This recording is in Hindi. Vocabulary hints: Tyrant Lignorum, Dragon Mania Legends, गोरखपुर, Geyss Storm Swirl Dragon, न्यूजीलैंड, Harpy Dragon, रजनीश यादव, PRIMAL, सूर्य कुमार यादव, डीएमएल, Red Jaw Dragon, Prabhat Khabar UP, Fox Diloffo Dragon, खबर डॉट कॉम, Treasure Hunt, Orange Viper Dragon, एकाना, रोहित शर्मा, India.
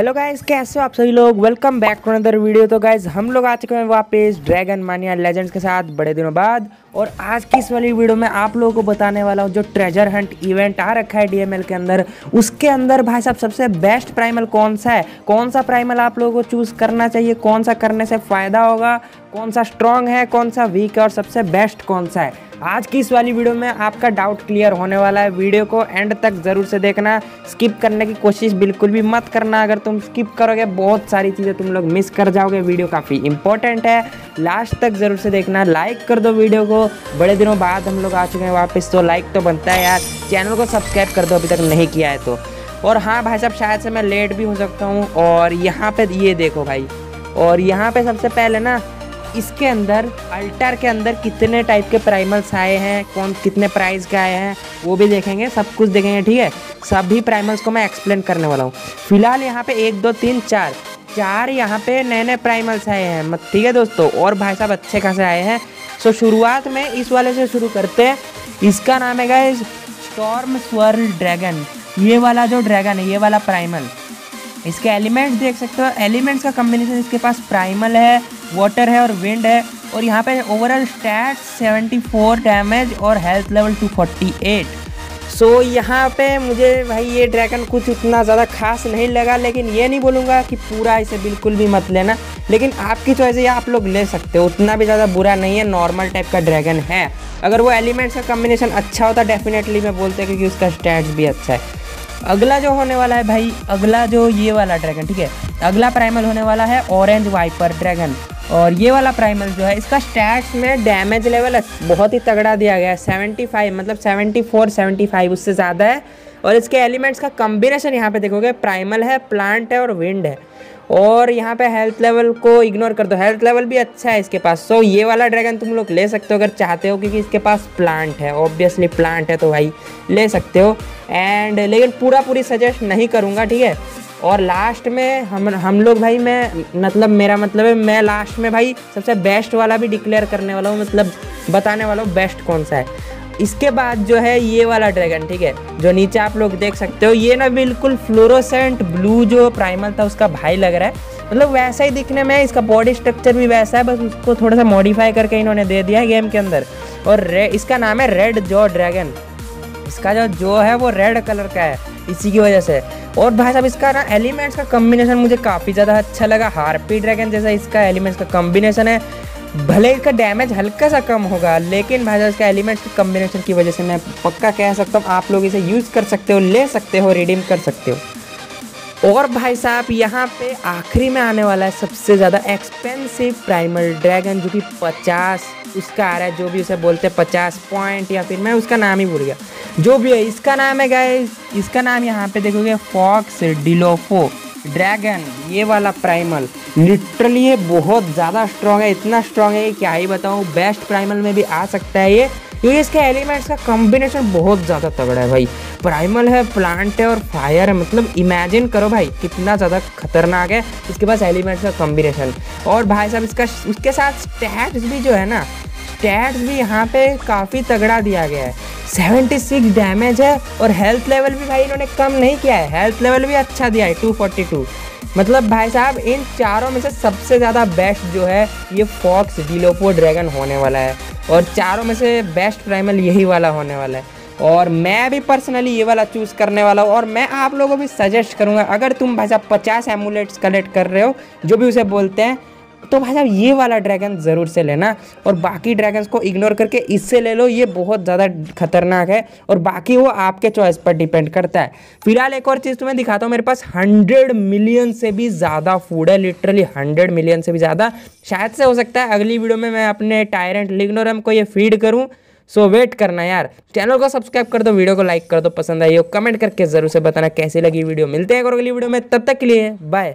हेलो गाइस, कैसे हो आप सभी लोग। Welcome back to another video. तो गाइस हम लोग आ चुके हैं वापस ड्रैगन मानिया लेजेंड्स के साथ बड़े दिनों बाद। और आज की इस वाली वीडियो में आप लोगों को बताने वाला हूँ जो ट्रेजर हंट इवेंट आ रखा है डीएमएल के अंदर, उसके अंदर भाई साहब सबसे बेस्ट प्राइमल कौन सा है, कौन सा प्राइमल आप लोगों को चूज़ करना चाहिए, कौन सा करने से फ़ायदा होगा, कौन सा स्ट्रॉन्ग है, कौन सा वीक है और सबसे बेस्ट कौन सा है। आज की इस वाली वीडियो में आपका डाउट क्लियर होने वाला है। वीडियो को एंड तक ज़रूर से देखना, स्किप करने की कोशिश बिल्कुल भी मत करना। अगर तुम स्किप करोगे बहुत सारी चीज़ें तुम लोग मिस कर जाओगे। वीडियो काफ़ी इंपॉर्टेंट है, लास्ट तक ज़रूर से देखना। लाइक कर दो वीडियो को, बड़े दिनों बाद हम लोग आ चुके हैं वापस, तो लाइक तो बनता है यार। चैनल को सब्सक्राइब कर दो अभी तक नहीं किया है तो। और हाँ भाई साहब, शायद से मैं लेट भी हो सकता हूँ। और यहाँ पर ये देखो भाई, और यहाँ पर सबसे पहले ना इसके अंदर अल्टार के अंदर कितने टाइप के प्राइमल्स आए हैं, कौन कितने प्राइस के आए हैं वो भी देखेंगे, सब कुछ देखेंगे। ठीक है, सभी प्राइमल्स को मैं एक्सप्लेन करने वाला हूँ। फिलहाल यहाँ पे 1 2 3 4 यहाँ पे नए नए प्राइमल्स आए हैं। मत ठीक है दोस्तों, और भाई साहब अच्छे खासे आए हैं। सो शुरुआत में इस वाले से शुरू करते हैं। इसका नाम है गाइस स्टॉर्म स्वर्ल ड्रैगन। ये वाला जो ड्रैगन है, ये वाला प्राइमल, इसके एलिमेंट्स देख सकते हो। एलिमेंट्स का कम्बिनेशन इसके पास प्राइमल है, वाटर है और विंड है। और यहाँ पे ओवरऑल स्टैट 74 डैमेज और हेल्थ लेवल 248। सो यहाँ पे मुझे भाई ये ड्रैगन कुछ उतना ज़्यादा खास नहीं लगा, लेकिन ये नहीं बोलूँगा कि पूरा इसे बिल्कुल भी मत लेना, लेकिन आपकी चॉइस है, आप लोग ले सकते हो। उतना भी ज़्यादा बुरा नहीं है, नॉर्मल टाइप का ड्रैगन है। अगर वो एलिमेंट्स का कम्बिनेशन अच्छा होता डेफिनेटली मैं बोलता, क्योंकि उसका स्टैट्स भी अच्छा है। अगला जो होने वाला है भाई, अगला जो ये वाला ड्रैगन, ठीक है, अगला प्राइमल होने वाला है ऑरेंज वाइपर ड्रैगन। और ये वाला प्राइमल जो है, इसका स्टैट्स में डैमेज लेवल बहुत ही तगड़ा दिया गया है, 75 मतलब 74 75 उससे ज़्यादा है। और इसके एलिमेंट्स का कम्बिनेशन यहाँ पे देखोगे, प्राइमल है, प्लांट है और विंड है। और यहाँ पे हेल्थ लेवल को इग्नोर कर दो, हेल्थ लेवल भी अच्छा है इसके पास। सो ये वाला ड्रैगन तुम लोग ले सकते हो अगर चाहते हो, क्योंकि इसके पास प्लांट है, ऑब्वियसली प्लांट है तो भाई ले सकते हो। एंड लेकिन पूरा पूरी सजेस्ट नहीं करूँगा, ठीक है। और लास्ट में हम लोग भाई, मैं मतलब मेरा मतलब है, मैं लास्ट में भाई सबसे बेस्ट वाला भी डिक्लेयर करने वाला हूँ, मतलब बताने वाला हूँ बेस्ट कौन सा है। इसके बाद जो है ये वाला ड्रैगन, ठीक है, जो नीचे आप लोग देख सकते हो, ये ना बिल्कुल फ्लोरोसेंट ब्लू जो प्राइमल था उसका भाई लग रहा है। मतलब वैसा ही दिखने में है, इसका बॉडी स्ट्रक्चर भी वैसा है, बस उसको थोड़ा सा मॉडिफाई करके इन्होंने दे दिया है गेम के अंदर। और इसका नाम है रेड जॉ ड्रैगन। इसका जो है वो रेड कलर का है, इसी की वजह से। और भाई साहब इसका ना एलिमेंट्स का कम्बिनेशन मुझे काफ़ी ज़्यादा अच्छा लगा। हार्पी ड्रैगन जैसा इसका एलिमेंट्स का कम्बिनेशन है। भले इसका डैमेज हल्का सा कम होगा, लेकिन भाई साहब इसका एलिमेंट्स के कम्बिनेशन की वजह से मैं पक्का कह सकता हूँ आप लोग इसे यूज़ कर सकते हो, ले सकते हो, रिडीम कर सकते हो। और भाई साहब यहाँ पे आखिरी में आने वाला है सबसे ज़्यादा एक्सपेंसिव प्राइमल ड्रैगन, जो कि 50 उसका आ रहा है, जो भी उसे बोलते हैं 50 पॉइंट, या फिर मैं उसका नाम ही भूल गया, जो भी है। इसका नाम है गाइस, इसका नाम यहाँ पे देखोगे फॉक्स डिलोफो ड्रैगन। ये वाला प्राइमल लिटरली ये बहुत ज़्यादा स्ट्रॉन्ग है, इतना स्ट्रॉन्ग है कि क्या ही बताऊँ। बेस्ट प्राइमल में भी आ सकता है ये, क्योंकि इसके एलिमेंट्स का कॉम्बिनेशन बहुत ज़्यादा तगड़ा है भाई। प्राइमल है, प्लांट है और फायर है। मतलब इमेजिन करो भाई कितना ज़्यादा खतरनाक है इसके पास एलिमेंट्स का कॉम्बिनेशन। और भाई साहब इसका उसके साथ स्टैट्स भी जो है ना, स्टैट्स भी यहाँ पे काफ़ी तगड़ा दिया गया है। 76 डैमेज है और हेल्थ लेवल भी भाई इन्होंने कम नहीं किया है, हेल्थ लेवल भी अच्छा दिया है 242। मतलब भाई साहब इन चारों में से सबसे ज़्यादा बेस्ट जो है ये फॉक्स डिलोफो ड्रैगन होने वाला है, और चारों में से बेस्ट प्राइमल यही वाला होने वाला है। और मैं भी पर्सनली ये वाला चूज़ करने वाला हूँ, और मैं आप लोगों को भी सजेस्ट करूँगा अगर तुम भाई साहब 50 एमुलेट्स कलेक्ट कर रहे हो, जो भी उसे बोलते हैं, तो भाई साहब ये वाला ड्रैगन ज़रूर से लेना। और बाकी ड्रैगन्स को इग्नोर करके इससे ले लो, ये बहुत ज़्यादा खतरनाक है। और बाकी वो आपके चॉइस पर डिपेंड करता है। फिलहाल एक और चीज़ तुम्हें दिखाता हूँ, मेरे पास 100 मिलियन से भी ज़्यादा फूड है, लिटरली 100 मिलियन से भी ज़्यादा। शायद से हो सकता है अगली वीडियो में मैं अपने टायरेंट लिग्नोरम को ये फीड करूँ। सो वेट करना यार। चैनल को सब्सक्राइब कर दो, वीडियो को लाइक कर दो, पसंद आई हो कमेंट करके ज़रूर से बताना कैसी लगी वीडियो। मिलते हैं और अगली वीडियो में, तब तक के लिए बाय।